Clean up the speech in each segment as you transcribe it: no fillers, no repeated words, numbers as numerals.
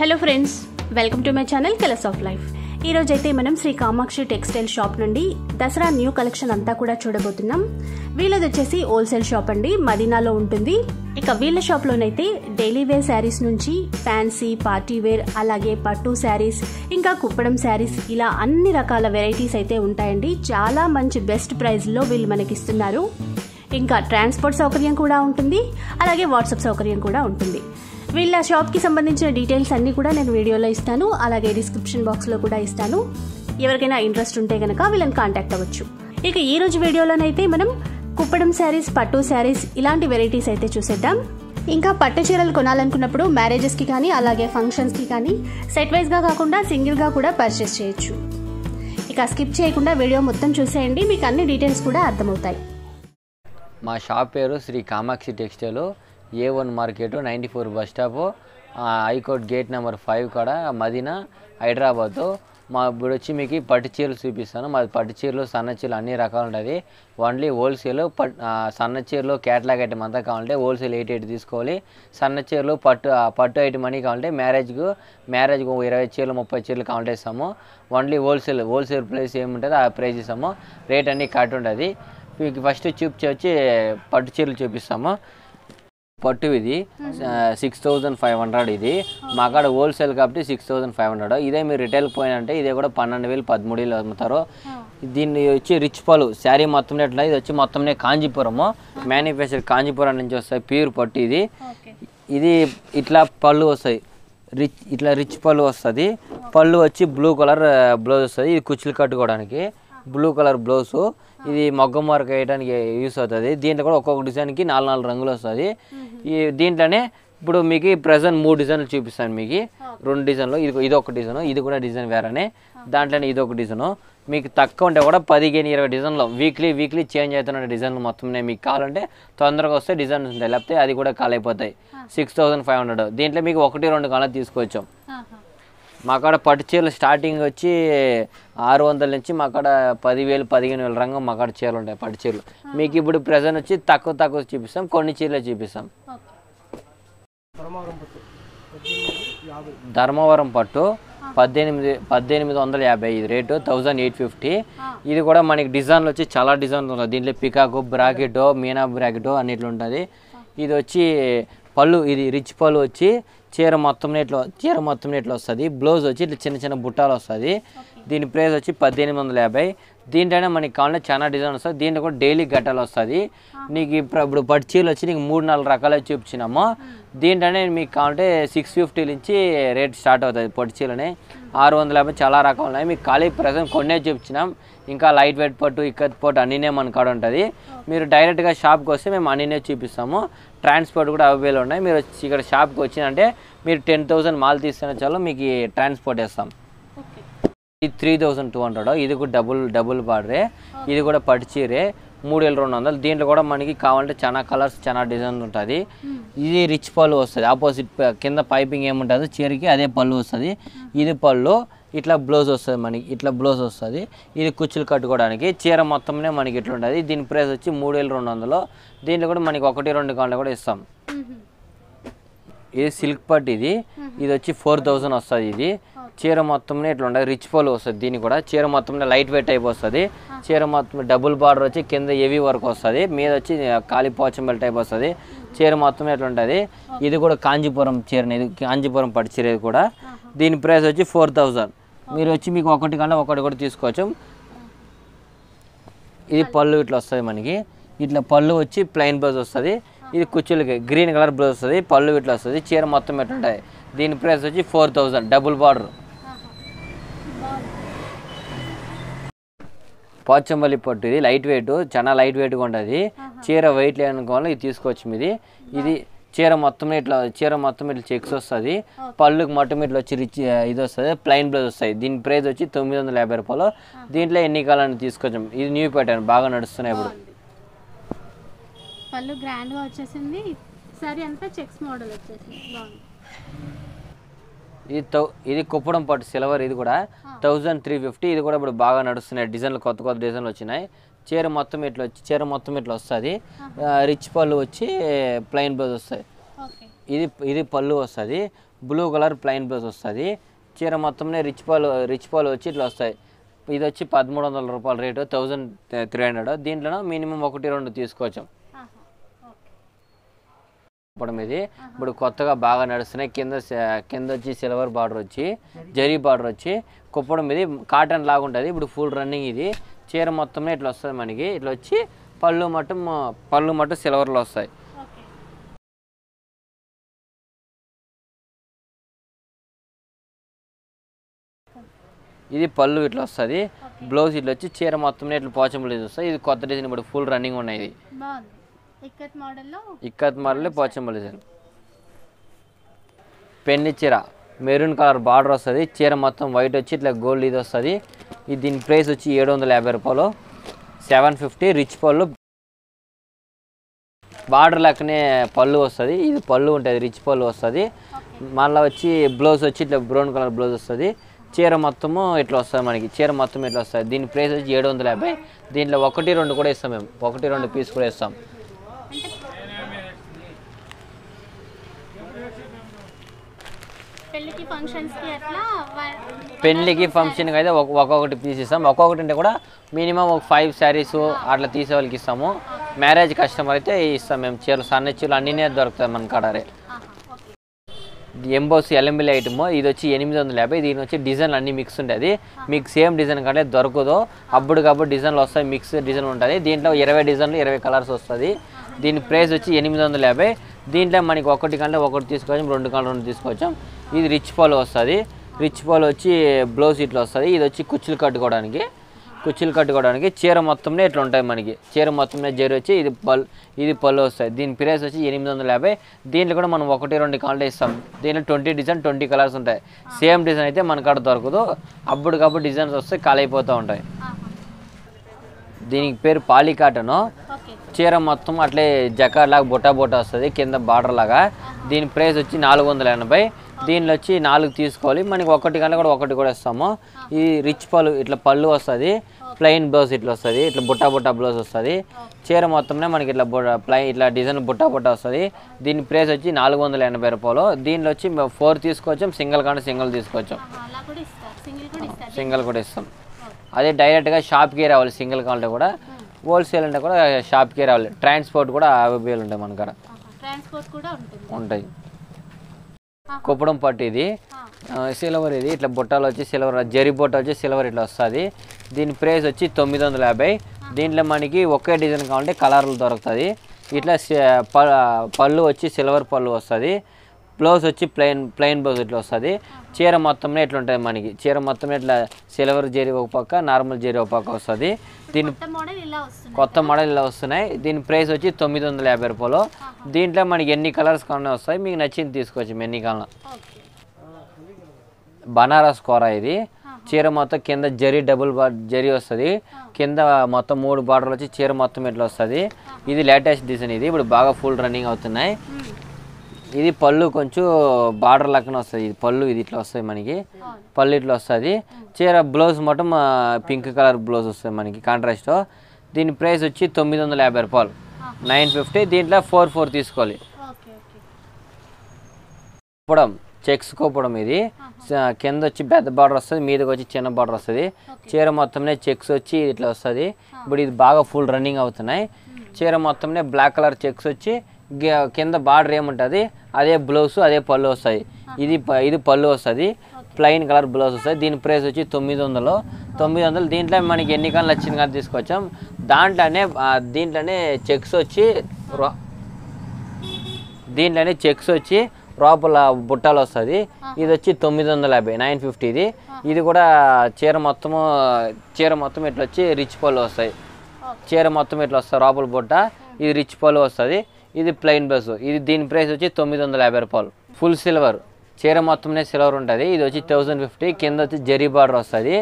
Hello friends, welcome to my channel colours of life. ఈరోజు అయితే మనం శ్రీ కామాక్షి టెక్స్టైల్ షాప్ నుండి దసరా న్యూ కలెక్షన్ అంతా కూడా చూడబోతున్నాం. వీళ్ళది వచ్చేసి హోల్సేల్ షాప్ అండి, మదీనాలో ఉంటుంది. ఇక వీళ్ళ షాప్లోనైతే డైలీ వేర్ శారీస్ నుంచి ఫ్యాన్సీ పార్టీ వేర్, అలాగే పట్టు శారీస్, ఇంకా కుప్పడం శారీస్, ఇలా అన్ని రకాల వెరైటీస్ అయితే ఉంటాయండి. చాలా మంచి బెస్ట్ ప్రైస్లో వీళ్ళు మనకిస్తున్నారు. ఇంకా ట్రాన్స్పోర్ట్ సౌకర్యం కూడా ఉంటుంది, అలాగే వాట్సాప్ సౌకర్యం కూడా ఉంటుంది. వీళ్ళ షాప్కి సంబంధించిన డీటెయిల్స్ అన్నీ కూడా నేను వీడియోలో ఇస్తాను, అలాగే డిస్క్రిప్షన్ బాక్స్లో కూడా ఇస్తాను. ఎవరికైనా ఇంట్రెస్ట్ ఉంటే కనుక వీళ్ళని కాంటాక్ట్ అవ్వచ్చు. ఇక ఈరోజు వీడియోలోనైతే మనం కుప్పడం శారీస్, పట్టు శారీస్ ఇలాంటి వెరైటీస్ అయితే చూసేద్దాం. ఇంకా పట్టు చీరలు కొనాలనుకున్నప్పుడు మ్యారేజెస్కి కానీ, అలాగే ఫంక్షన్స్కి కానీ సెట్ వైజ్గా కాకుండా సింగిల్గా కూడా పర్చేస్ చేయొచ్చు. ఇక స్కిప్ చేయకుండా వీడియో మొత్తం చూసేయండి, మీకు అన్ని డీటెయిల్స్ కూడా అర్థమవుతాయి. మా షాప్ పేరు Shri Kamakshi textile, A1 market, 94 bus stop, high court gate number 5 కాడ, మదీనా, హైదరాబాద్. మా ఇప్పుడు వచ్చి మీకు పట్టు చీరలు చూపిస్తాను. మాది పట్టు చీరలు, సన్న చీరలు అన్ని రకాలు ఉంటుంది. Only wholesale. సన్న చీరలు క్యాటలాగ్ ఐటమ్ అంతా కావాలంటే హోల్సేల్ 8 తీసుకోవాలి. సన్న చీరలు పట్టు ఐటమ్ అని కావాలంటే మ్యారేజ్కు 20 చీరలు 30 చీరలు కావాలంటే ఇస్తాము. ఓన్లీ హోల్సేల్ ప్రైస్ ఏముంటుందో ఆ ప్రైస్ ఇస్తాము. రేట్ అన్నీ కట్ ఉంటుంది. మీకు ఫస్ట్ చూపించి పట్టు చీరలు చూపిస్తాము. పట్టు ఇది 6500, ఇది మా కాడ హోల్సేల్ కాబట్టి 6500. ఇదే మీరు రిటైల్ పోయినంటే ఇదే కూడా 12,000 13,000 అమ్ముతారు. దీన్ని వచ్చి రిచ్ పలు శారీ మొత్తం ఎట్లా, ఇది వచ్చి మొత్తం కాంచీపురము మ్యానుఫ్యాక్చర్, కాంచీపురం నుంచి వస్తాయి ప్యూర్ పట్టు. ఇది ఇట్లా పళ్ళు వస్తాయి, రిచ్ పళ్ళు వస్తుంది. పళ్ళు వచ్చి బ్లూ కలర్ బ్లౌజ్ వస్తుంది. ఇది కుచ్చులు కట్టుకోవడానికి బ్లూ కలర్ బ్లౌజు. ఇది మగ్గం వర్క్ వేయడానికి యూస్ అవుతుంది. దీంట్లో కూడా ఒక్కొక్క డిజైన్కి 4 రంగులు వస్తుంది. ఈ దీంట్లోనే ఇప్పుడు మీకు ప్రజెంట్ 3 డిజైన్లు చూపిస్తాను. మీకు 2 డిజైన్లు, ఇది ఒక డిజైన్, ఇది కూడా డిజైన్ వేరేనే. దాంట్లోనే ఇది ఒక డిజైను. మీకు తక్కువ ఉంటే కూడా 15-20 డిజైన్లు వీక్లీ చేంజ్ అవుతున్న డిజైన్లు మొత్తం మీకు కావాలంటే తొందరగా వస్తే డిజైన్స్ ఉంటాయి, లేకపోతే అది కూడా కాల్ అయిపోతాయి. 6500. దీంట్లో మీకు 1-2 కాలం తీసుకోవచ్చు. మాకాడ పట్టు చీరలు స్టార్టింగ్ వచ్చి 600 నుంచి మాకాడ 10,000 15,000 రంగం మాకాడ చీరలు ఉంటాయి పట్టు చీరలు. మీకు ఇప్పుడు ప్రజెంట్ వచ్చి తక్కువ చూపిస్తాం, కొన్ని చీరలు చూపిస్తాం. ధర్మవరం పట్టు 1850 ఇది రేటు 1850. ఇది కూడా మనకి డిజైన్లు వచ్చి చాలా డిజైన్లు ఉంటుంది. దీంట్లో పికాకు, బ్రాకెట్, మీనా బ్రాకెట్ అన్నిట్లు ఉంటుంది. ఇది వచ్చి పళ్ళు, ఇది రిచ్ పళ్ళు వచ్చి చీర మొత్తం ఇట్లా వస్తుంది. బ్లౌజ్ వచ్చి ఇట్లా చిన్న బుట్టాలు వస్తుంది. దీని ప్రైస్ వచ్చి 1850. దీంట్లోనే మనకి కావాలంటే చాలా డిజైన్ వస్తుంది. దీంట్లో కూడా డైలీ గట్టాలు వస్తుంది. నీకు ఇప్పుడు పట్టు చీరలు వచ్చి నీకు 3-4 రకాలు చూపించినాము. దీంట్లోనే మీకు కావాలంటే 650 నుంచి రేట్ స్టార్ట్ అవుతుంది. పట్టు చీరలనే 650 చాలా రకాలు ఉన్నాయి. మీకు ఖాళీ ప్రజెంట్ కొన్నే చూపించినాం. ఇంకా లైట్ వెయిట్ పట్టు, ఇక్కత్ పట్టు అన్నీనే మన కాడ ఉంటుంది. మీరు డైరెక్ట్గా షాప్కి వస్తే మేము అన్నీనే చూపిస్తాము. ట్రాన్స్పోర్ట్ కూడా అవైలబుల్ ఉన్నాయి. మీరు ఇక్కడ షాప్కి వచ్చిందంటే మీరు 10,000 మాల్ తీసుకునే చాలు, మీకు ట్రాన్స్పోర్ట్ వేస్తాం. ఇది 3200. ఇది కూడా డబుల్ బార్డరే. ఇది కూడా పట్టు చీరే 3200. దీంట్లో కూడా మనకి కావాలంటే చాలా కలర్స్, చాలా డిజైన్స్ ఉంటుంది. ఇది రిచ్ పళ్ళు వస్తుంది. ఆపోజిట్ కింద పైపింగ్ ఏముంటుంది చీరకి అదే పళ్ళు వస్తుంది. ఇది పళ్ళు, ఇట్లా బ్లౌజ్ వస్తుంది. మనకి ఇట్లా బ్లౌజ్ వస్తుంది. ఇది కుచ్చులు కట్టుకోవడానికి. చీర మొత్తంనే మనకి ఇట్లా ఉంటుంది. దీని ప్రైస్ వచ్చి 3200. దీంట్లో కూడా మనకి 1-2 కాళ్ళు కూడా ఇస్తాం. ఇది సిల్క్ పట్టు. ఇది వచ్చి 4000 వస్తుంది. ఇది చీర మొత్తంనే ఇట్లా ఉంటుంది. రిచ్ పళ్ళు వస్తుంది. దీన్ని కూడా చీర మొత్తం లైట్ వెయిట్ టైప్ వస్తుంది. చీర మొత్తం డబుల్ బార్డర్ వచ్చి కింద హెవీ వర్క్ వస్తుంది, మీద వచ్చి ఖాళీ పోచంపల్లి టైప్ వస్తుంది. చీర మొత్తం ఎట్లా ఉంటుంది. ఇది కూడా కాంచీపురం చీర, ఇది కాంచీపురం పట్టు చీర. ఇది కూడా దీని ప్రైస్ వచ్చి 4000. మీరు వచ్చి మీకు ఒకటి కూడా తీసుకోవచ్చు. ఇది పళ్ళు ఇట్లా వస్తుంది. మనకి ఇట్లా పళ్ళు వచ్చి ప్లెయిన్ బ్లౌజ్ వస్తుంది. ఇది కుచ్చులకి గ్రీన్ కలర్ బ్లౌజ్ వస్తుంది. పళ్ళు ఇట్లా వస్తుంది. చీర మొత్తం ఎట్లా ఉంటుంది. దీని ప్రైస్ వచ్చి 4000 డబుల్ బార్డర్. పోచంపల్లి పట్టు. ఇది లైట్ వెయిట్, చాలా లైట్ వెయిట్గా ఉంటుంది. చీర వెయిట్ లేనుకోవాలి, ఇది తీసుకోవచ్చు. ఇది చీర మొత్తం ఇట్లా చెక్స్ వస్తుంది. పళ్ళుకి మొత్తం ఇట్లా వచ్చి ఇది వస్తుంది. ప్లెయిన్ బ్లౌజ్ వస్తాయి. దీని ప్రైస్ వచ్చి 950. దీంట్లో ఎన్ని కాలాన్ని తీసుకోవచ్చు. ఇది న్యూ ప్యాటర్న్ బాగా నడుస్తున్నాయి ఇప్పుడు. పళ్ళు గ్రాండ్గా వచ్చేసింది. సారీ అంతా చెక్స్ మోడల్ వచ్చేసింది. ఇది కుప్పడం పట్టు సిల్వర్. ఇది కూడా 1350. ఇది కూడా ఇప్పుడు బాగా నడుస్తున్నాయి. డిజైన్లు కొత్త డిజైన్లు వచ్చినాయి. చీర మొత్తం ఇట్లా వస్తుంది. రిచ్ పళ్ళు వచ్చి ప్లెయిన్ బ్లౌజ్ వస్తాయి. ఇది పళ్ళు వస్తుంది. blue color plain blouse ostadi. Chera mattamne rich pearl vachi itla ostayi. Idi vachi 1300 rupayala rate 1300. Deentlo minimum okati rendu teesukocham. Padamedi. But kottaga baga nadustunayi kinda vachi silver border vachi, jari border vachi, koppadam idi cotton laga untadi. But full running idi. Chera mattamne itla ostadi maniki. Itla vachi pallu mattu silver lo ostayi. This is pallu itla ostadi, blouse itla vachi, chera mattamne itla pochampalli ostadi. Idi kotta design but full running unnadi idi. Ikat model lo pochampalli design. Penni chera maroon color border ostadi, chera mattam white vachi itla gold idi ostadi. Idi din price vachi 750 rupayalu, 750 rich pallu. Border lakane pallu ostadi, idi pallu untadi rich pallu ostadi. Malla vachi blouse vachi itla brown color blouse ostadi. Chair Matumo, it lost some money. Chair Matum, it lost. Then prices Jed on the lab, then Lavocati on the Kodesam, pocketed on the piece for a sum. Penliki function either walk out to pieces, some walk out in Dakota, minimum of 5 saris, so Atlatisa will give some marriage customer is some chair, Sanachil and Nina Dorkaman Kadare. The embossed LML item, either chi enemies on the lab, the design and mix on the mix same design cut at Dorkodo, Abudabo design loss, mix design on the end of Yereva design, Yereva colors of study, then praise the chi enemies on the lab, the inla money cocoticanda, walk this coachum, Rondacan on this coachum, is rich polo chi blows it loss, either chi kuchil cut godanke, chair mathumate on time money, chair mathumate jerochi, either polosa, then praise the chi enemies on the lab, then Lagoman Wakotir on the Kalde sum, then 20 design 20 colors on the same design, Mankar Dorkodo, Abudabo designs of Kalipota on the Dini pair Palicatano, chair mathum at lay Jacarla, Bota, Sadik, and the Barter Laga, then praise the chin all on the land by. Then Lachi Nalu Tiscoli, Mani Wakatikana Wakatikoda Sama, E. Rich Palu, itla Palu Sade, plain blouse it losade, itla Bota blouse Sade, Chair Matamana get labora, plain itla design Bota Sade, then praise a chin Alu on the land of Polo, then Lachim 4 discochum, single discochum. Single codism. Are they direct sharp gear or single contact? Wholesale and sharp gear, transport could available in the Mankara. Transport could on time. Copodum Patidi, silver edit, botalogy, silver, jerry botagy, silver it lost Sadi, then praise a chitomis on the labe, then lamaniki, woke design county, color dorotadi, it less palluochi, silver palluosadi, blows a chip plain blows it lost Sadi, chair matamate on time money, chair matamate la silver jerry opaca, normal jerry opaca sadi, then cotta model losane, then praise a chitomis on the laber polo. దీంట్లో మనకి ఎన్ని colours కావాలో వస్తాయి మీకు నచ్చింది తీసుకోవచ్చు మెన్నీ కావాల okay Banaras కోర ఇది చీర మొత్తం కింద జరీ డబుల్ జరీ వస్తది కింద మొత్తం 3 బార్డర్లు వచ్చి చీర మొత్తం ఇట్లా వస్తది ఇది లేటెస్ట్ డిజైన్ ఇది ఇప్పుడు బాగా ఫుల్ రన్నింగ్ అవుతున్నాయి ఇది పల్లు కొంచెం బార్డర్ లక్కన వస్తది ఇది పల్లు ఇది ఇట్లా వస్తది మనకి పల్లు ఇట్లా వస్తది చీర బ్లౌజ్ మొత్తం పింక్ కలర్ బ్లౌజ్ వస్తది మనకి కాంట్రాస్ట్ దీని ప్రైస్ వచ్చి 950 రూపాయలు 950 దీంట్లో 44 తీసుకోవాలి ఓకే ఓకే పొడం చెక్స్ కోపడం ఇది కింద వచ్చి పెద్ద బార్డర్ వస్తది మీదకి వచ్చి చిన్న బార్డర్ వస్తది చీర మొత్తంనే చెక్స్ వచ్చి ఇట్లా వస్తది ఇప్పుడు ఇది బాగా ఫుల్ రన్నింగ్ అవుతున్నాయి చీర మొత్తంనే బ్లాక్ కలర్ చెక్స్ వచ్చి కింద బార్డర్ ఏమంటది అదే బ్లౌస్ అదే పల్లు వస్తది ఇది పల్లు వస్తది ప్లెయిన్ కలర్ బ్లౌస్ వస్తది దీని ప్రైస్ వచ్చి 900 దీంట్లో మనకి ఎన్ని కాలం నచ్చింది కాదు తీసుకొచ్చాం దీంట్లోనే చెక్స్ వచ్చి రాపల బుట్టలు వస్తది ఇది వచ్చి 950 ఇది ఇది కూడా చీర మొత్తం ఇట్లా వచ్చి రిచ్ పల్లు వస్తది చీర మొత్తం ఇట్లా వస్తా రాపల బుట్ట ఇది రిచ్ పల్లు వస్తది ఇది ప్లెయిన్ బ్లౌస్ ఇది దీని ప్రైస్ వచ్చి 950 రూపాయలు ఫుల్ సిల్వర్ చీర మొత్తంనే సిల్వర్ ఉంటది ఇది వచ్చి 1050 కింద వచ్చి జెరీ బార్డర్ వస్తది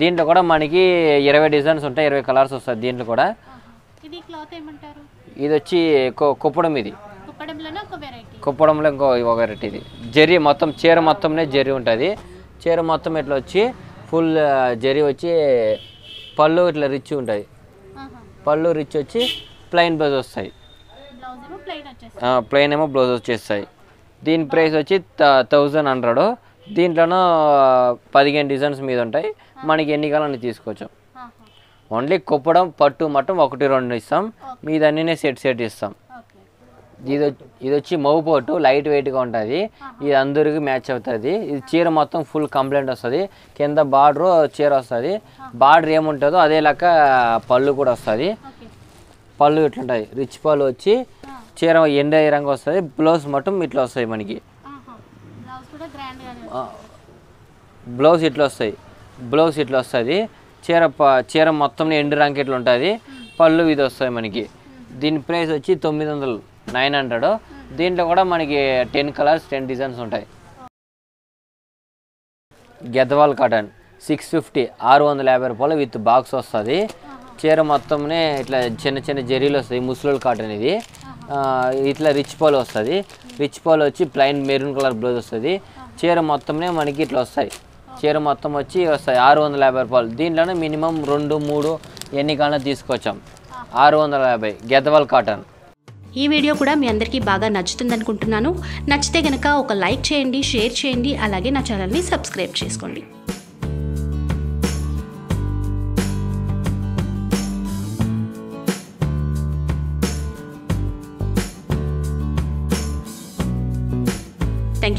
దీంట్లో కూడా మనకి 20 డిజైన్స్ ఉంటాయి 20 కలర్స్ వస్తది దీంట్లో కూడా ఇది క్లాత్ ఏమంటారు ఇది వచ్చి కొప్పడం ఇది కొప్పడంలోనే ఒక వెరైటీ కొప్పడంలో ఇంకో వెరైటీ ఇది జెరీ మొత్తం చీర మొత్తంనే జెరీ ఉంటది చీర మొత్తం ఇట్లా వచ్చి ఫుల్ జెరీ వచ్చి పల్లు ఇట్లా రిచ్ ఉంటది పల్లు రిచ్ వచ్చి ప్లెయిన్ బ్లౌజ్ వస్తాయి ప్లెయిన్ ఏమో బ్లౌజ్ వచ్చేస్తాయి దీని ప్రైస్ వచ్చి 1100. దీంట్లోనూ 15 డిజైన్స్ మీద ఉంటాయి, మనకి ఎన్ని కావాలని తీసుకోవచ్చు. ఓన్లీ కుప్పడం పట్టు మటం 1-2 ఇస్తాం, మీదన్నీ సెట్ ఇస్తాం. ఇది వచ్చి మౌ పట్టు, లైట్ వెయిట్గా ఉంటుంది, ఇది అందరికి మ్యాచ్ అవుతుంది. ఇది చీర మొత్తం ఫుల్ కంప్లైంట్ వస్తుంది, కింద బార్డర్ చీర వస్తుంది, బార్డర్ ఏముంటుందో అదే లెక్క పళ్ళు కూడా వస్తుంది. పళ్ళు ఇట్లుంటుంది, రిచ్ పళ్ళు వచ్చి చీర ఎండ రంగు వస్తుంది, బ్లౌజ్ మటం ఇట్లా వస్తాయి మనకి. బ్లౌజ్ ఇట్లా వస్తాయి, బ్లౌజ్ ఇట్లా వస్తుంది, చీర మొత్తం ఎండు రంగు ఇట్లా ఉంటుంది, పళ్ళు ఇది వస్తుంది మనకి. దీని ప్రైస్ వచ్చి 900, 900. దీంట్లో కూడా మనకి 10 కలర్స్ 10 డిజైన్స్ ఉంటాయి. గద్వాల్ కాటన్ 650, 650 రూపాయలు విత్ బాక్స్ వస్తుంది. చీర మొత్తంనే ఇట్లా చిన్న చిన్న జరీలు వస్తాయి, ముస్లోల్ కాటన్ ఇది. ఇట్లా రిచ్ పాలు వస్తుంది, రిచ్ పాలు వచ్చి ప్లైన్ మెరూన్ కలర్ బ్లౌజ్ వస్తుంది. చీర మొత్తంనే మనకి ఇట్లా వస్తాయి, చీర మొత్తం వచ్చి వస్తాయి 650 రూపాయలు. దీంట్లోనే మినిమం 2-3 ఎన్ని కాలం తీసుకొచ్చాం. 650 గద్వాల్ కాటన్. ఈ వీడియో కూడా మీ అందరికీ బాగా నచ్చుతుంది అనుకుంటున్నాను. నచ్చితే కనుక ఒక లైక్ చేయండి, షేర్ చేయండి, అలాగే నా ఛానల్ని సబ్స్క్రైబ్ చేసుకోండి. Thank